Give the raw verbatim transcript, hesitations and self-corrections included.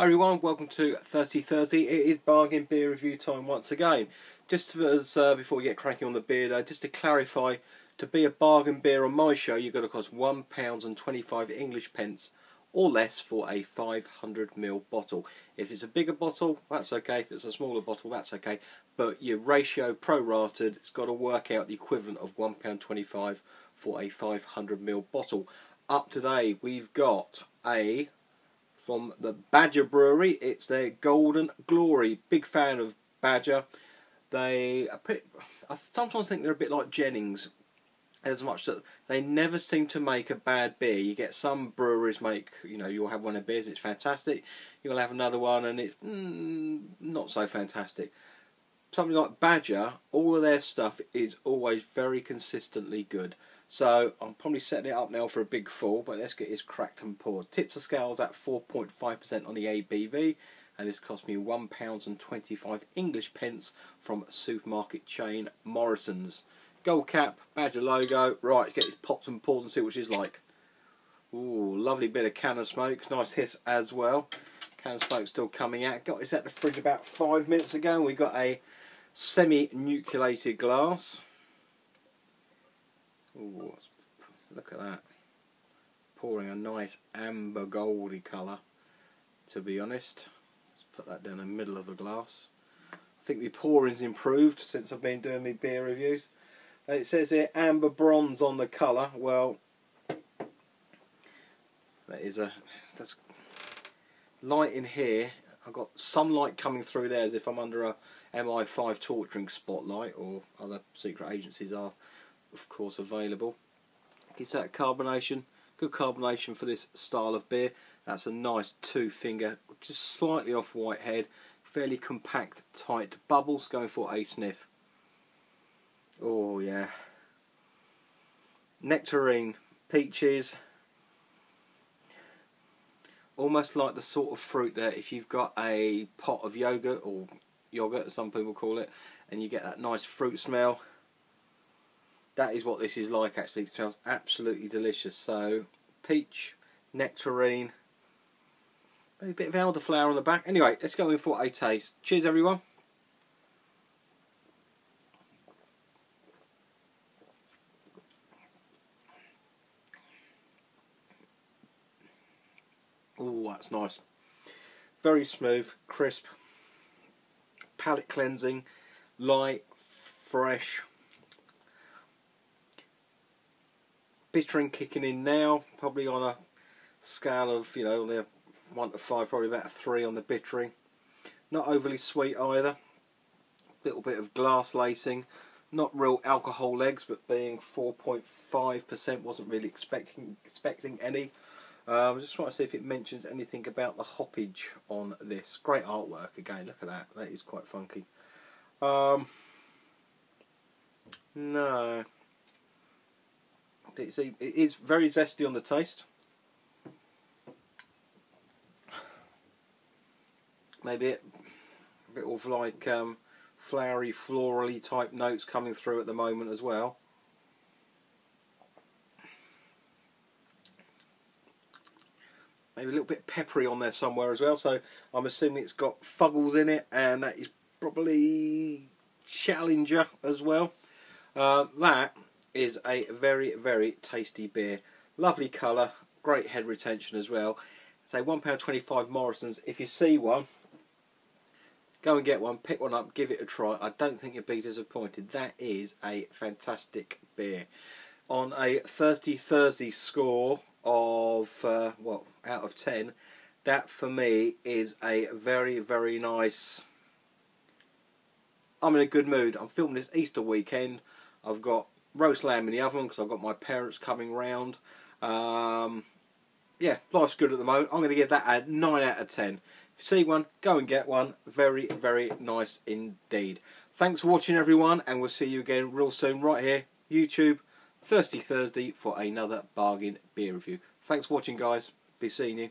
Hi everyone, welcome to Thirsty Thursday. It is bargain beer review time once again. Just as uh, before we get cracking on the beer though, just to clarify, to be a bargain beer on my show you've got to cost one pound twenty-five English pence or less for a five hundred milliliter bottle. If it's a bigger bottle, that's okay. If it's a smaller bottle, that's okay. But your ratio prorated, it's got to work out the equivalent of one pound twenty-five for a five hundred milliliter bottle. Up today we've got a, from the Badger Brewery, it's their Golden Glory. Big fan of Badger. They are pretty, I sometimes think they're a bit like Jennings, as much that they never seem to make a bad beer. You get some breweries make, you know, you'll have one of beers, it's fantastic. You'll have another one and it's mm, not so fantastic. Something like Badger, all of their stuff is always very consistently good. So I'm probably setting it up now for a big fall, but let's get it cracked and poured. Tips the scales at four point five percent on the A B V, and this cost me one pound twenty-five English pence from supermarket chain Morrisons. Gold cap, Badger logo. Right, get this popped and poured and see what she's like. Ooh, lovely bit of can of smoke, nice hiss as well. Can of smoke still coming out. Got this out the fridge about five minutes ago, and we got a semi-nucleated glass. Ooh, look at that, pouring a nice amber goldy colour, to be honest. Let's put that down in the middle of the glass. I think the pouring's improved since I've been doing my beer reviews. It says here amber bronze on the colour. Well, that is a, that's light in here. I've got sunlight coming through there as if I'm under a M I five torturing spotlight, or other secret agencies are of course available. It's that carbonation, good carbonation for this style of beer. That's a nice two finger, just slightly off white head, fairly compact, tight bubbles. Going for a sniff. Oh yeah, nectarine, peaches, almost like the sort of fruit that if you've got a pot of yogurt, or yogurt as some people call it, and you get that nice fruit smell. That is what this is like actually. It smells absolutely delicious. So peach, nectarine, maybe a bit of elderflower on the back. Anyway, let's go in for a taste. Cheers everyone. Oh, that's nice. Very smooth, crisp, palate cleansing, light, fresh. Bittering kicking in now, probably on a scale of, you know, only a one to five, probably about a three on the bittering. Not overly sweet either. Little bit of glass lacing. Not real alcohol legs, but being four point five percent, wasn't really expecting expecting any. I was just trying to see if it mentions anything about the hoppage on this. Great artwork again. Look at that. That is quite funky. Um, no. It's, it is very zesty on the taste. Maybe a bit of like um, flowery, florally type notes coming through at the moment as well. Maybe a little bit peppery on there somewhere as well. So I'm assuming it's got Fuggles in it, and that is probably Challenger as well. Uh, that is a very, very tasty beer. Lovely colour, great head retention as well. Say one pound twenty-five Morrisons. If you see one, go and get one, pick one up, give it a try. I don't think you'll be disappointed. That is a fantastic beer. On a Thirsty Thursday score of, uh, well, out of ten, that for me is a very, very nice. I'm in a good mood. I'm filming this Easter weekend. I've got roast lamb in the oven because I've got my parents coming round. Um, yeah, life's good at the moment. I'm going to give that a nine out of ten. If you see one, go and get one. Very, very nice indeed. Thanks for watching everyone, and we'll see you again real soon right here, YouTube, Thirsty Thursday, for another bargain beer review. Thanks for watching guys. Be seeing you.